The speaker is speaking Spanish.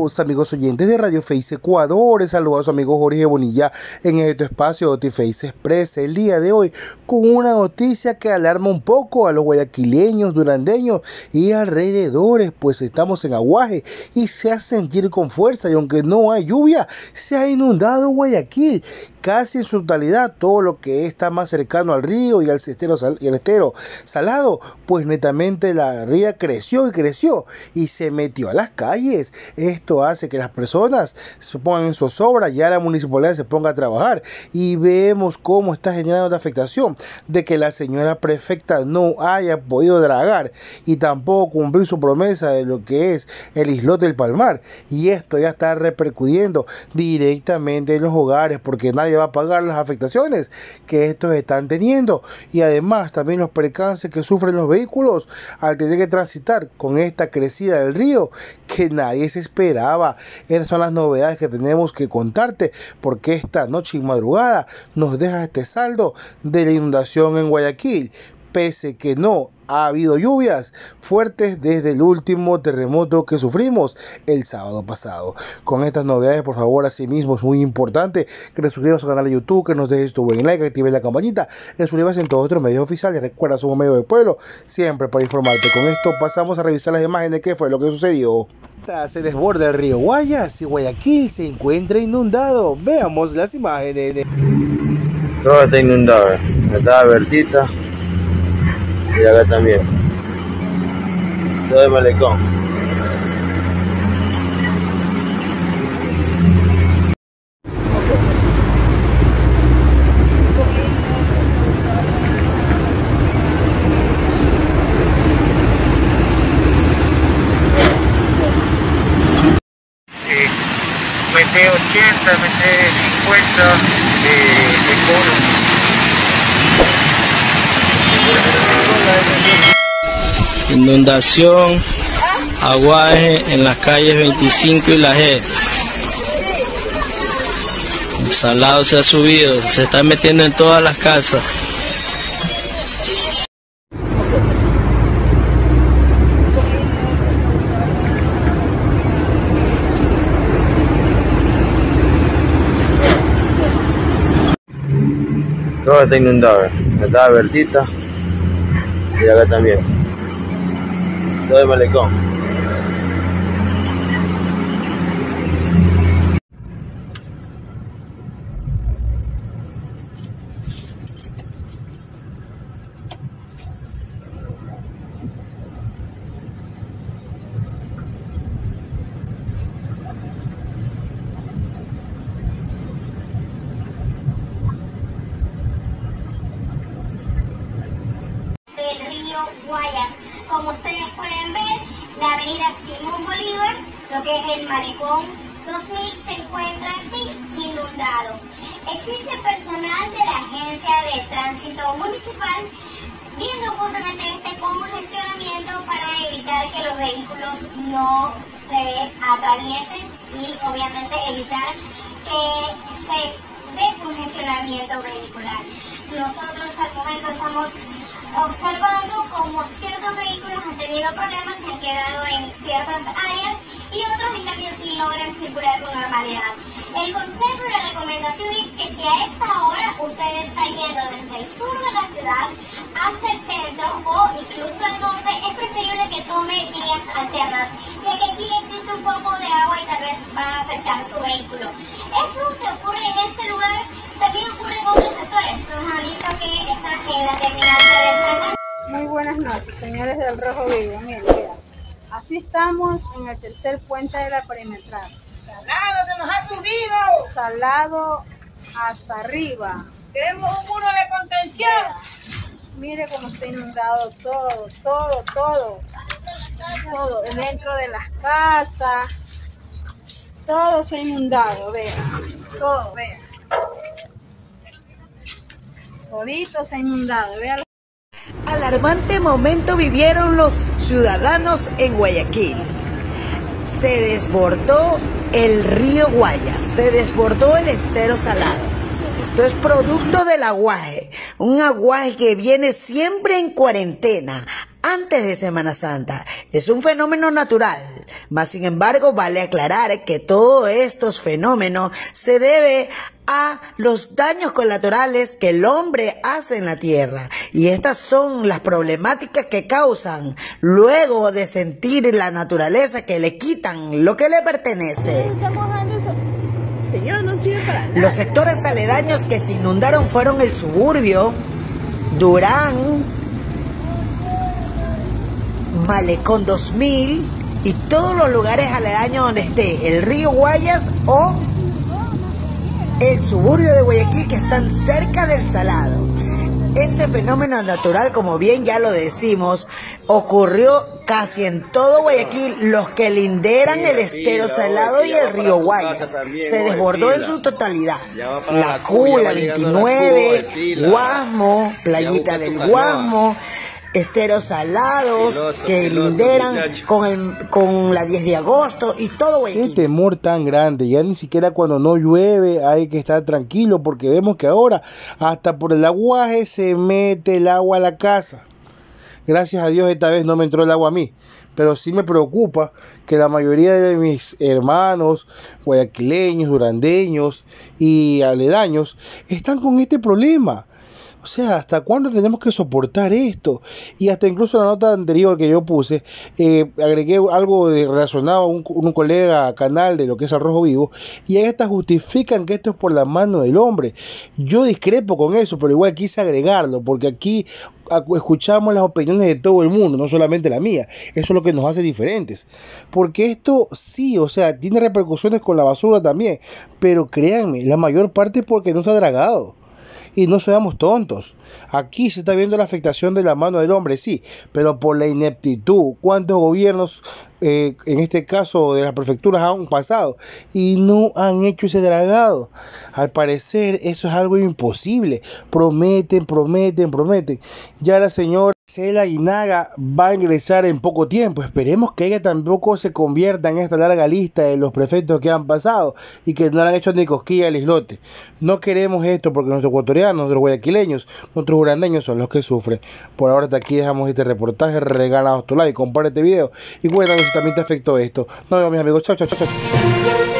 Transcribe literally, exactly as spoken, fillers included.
Saludos, amigos oyentes de Radio Face Ecuador. Saludos a su amigo Jorge Bonilla en este espacio Oti Face Express. El día de hoy con una noticia que alarma un poco a los guayaquileños, durandeños y alrededores, pues estamos en aguaje y se hace sentir con fuerza, y aunque no hay lluvia, se ha inundado Guayaquil casi en su totalidad. Todo lo que está más cercano al río y al estero, y el estero salado, pues netamente la ría creció y creció y se metió a las calles. Esto hace que las personas se pongan en zozobra, ya la municipalidad se ponga a trabajar, y vemos cómo está generando la afectación de que la señora prefecta no haya podido dragar y tampoco cumplir su promesa de lo que es el islote del Palmar, y esto ya está repercutiendo directamente en los hogares porque nadie va a pagar las afectaciones que estos están teniendo, y además también los percances que sufren los vehículos al tener que transitar con esta crecida del río que nadie se esperaba. Esas son las novedades que tenemos que contarte, porque esta noche y madrugada nos deja este saldo de la inundación en Guayaquil, pese que no ha habido lluvias fuertes desde el último terremoto que sufrimos el sábado pasado. Con estas novedades, por favor, asimismo es muy importante que te suscribas al canal de YouTube, que nos dejes tu buen like, que actives la campanita, que suscribas en todos otros medios oficiales. Recuerda, somos medio del pueblo, siempre para informarte. Con esto pasamos a revisar las imágenes de qué fue lo que sucedió. Se desborda el río Guayas y Guayaquil se encuentra inundado. Veamos las imágenes. Todo está inundado, está vertita. Y acá también. Todo de Malecón. Eh, metí ochenta, metí cincuenta de, de coro. Inundación, aguaje en las calles veinticinco y la G. El salado se ha subido, se está metiendo en todas las casas. Todo está inundado, está vertita. Y acá también. Todo de Malecón. Guayas. Como ustedes pueden ver, la avenida Simón Bolívar, lo que es el Malecón dos mil, se encuentra así, inundado. Existe personal de la Agencia de Tránsito Municipal viendo justamente este congestionamiento para evitar que los vehículos no se atraviesen y obviamente evitar que se dé congestionamiento vehicular. Nosotros al momento estamos observando como ciertos vehículos han tenido problemas, se han quedado en ciertas áreas y otros en cambio sí logran circular con normalidad. El consejo y la recomendación es que si a esta hora ustedes están yendo desde el sur de la ciudad hasta el centro o incluso al norte, es preferible que tomen vías alternas, ya que aquí existe un poco de agua y tal vez va a afectar su vehículo. Esto que ocurre en este lugar también ocurre en otros sectores. Nos han dicho que está en la terminal. Muy buenas noches, señores del Rojo Vivo. Miren, miren, así estamos en el tercer puente de la perimetral. ¡Salado, se nos ha subido! Salado hasta arriba. ¡Queremos un muro de contención! Mire, mire cómo está inundado todo, todo, todo. Todo, dentro de las casas. Todo se ha inundado, vean. Todo, vean. Todito se ha inundado, vean. Alarmante momento vivieron los ciudadanos en Guayaquil. Se desbordó el río Guayas, se desbordó el estero salado. Esto es producto del aguaje, un aguaje que viene siempre en cuarentena. antes de Semana Santa. Es un fenómeno natural, mas sin embargo vale aclarar que todos estos fenómenos se deben a los daños colaterales que el hombre hace en la tierra, y estas son las problemáticas que causan luego de sentir la naturaleza que le quitan lo que le pertenece. Los sectores aledaños que se inundaron fueron el suburbio, Durán, Malecón dos mil y todos los lugares aledaños donde esté el río Guayas o el suburbio de Guayaquil, que están cerca del Salado. Este fenómeno natural, como bien ya lo decimos, ocurrió casi en todo Guayaquil, los que linderan el Estero Salado y el Río Guayas. Se desbordó en su totalidad. La Q, la veintinueve, Guasmo, Playita del Guasmo, Esteros Salados, piloto, que piloto, linderan con, el, con la diez de agosto y todo Guayaquil. Qué temor tan grande, ya ni siquiera cuando no llueve hay que estar tranquilo, porque vemos que ahora hasta por el aguaje se mete el agua a la casa. Gracias a Dios esta vez no me entró el agua a mí, pero sí me preocupa que la mayoría de mis hermanos guayaquileños, durandeños y aledaños están con este problema. O sea, ¿hasta cuándo tenemos que soportar esto? Y hasta incluso la nota anterior que yo puse, eh, agregué algo de relacionado a un, un colega canal de lo que es el Rojo Vivo, y ahí hasta justifican que esto es por la mano del hombre. Yo discrepo con eso, pero igual quise agregarlo, porque aquí escuchamos las opiniones de todo el mundo, no solamente la mía. Eso es lo que nos hace diferentes, porque esto sí, o sea, tiene repercusiones con la basura también, pero créanme, la mayor parte es porque no se ha dragado. Y no seamos tontos, aquí se está viendo la afectación de la mano del hombre, sí, pero por la ineptitud. ¿Cuántos gobiernos, eh, en este caso de las prefecturas, han pasado y no han hecho ese dragado? Al parecer eso es algo imposible, prometen, prometen, prometen. Ya la señora Marcela Guinaga va a ingresar en poco tiempo, esperemos que ella tampoco se convierta en esta larga lista de los prefectos que han pasado y que no le han hecho ni cosquilla al islote. No queremos esto, porque nuestros ecuatorianos, nuestros guayaquileños, nuestros durandeños son los que sufren. Por ahora hasta aquí dejamos este reportaje, regala tu like, comparte este video y cuéntanos si también te afectó esto. Nos vemos, mis amigos, chao, chao, chao, chao.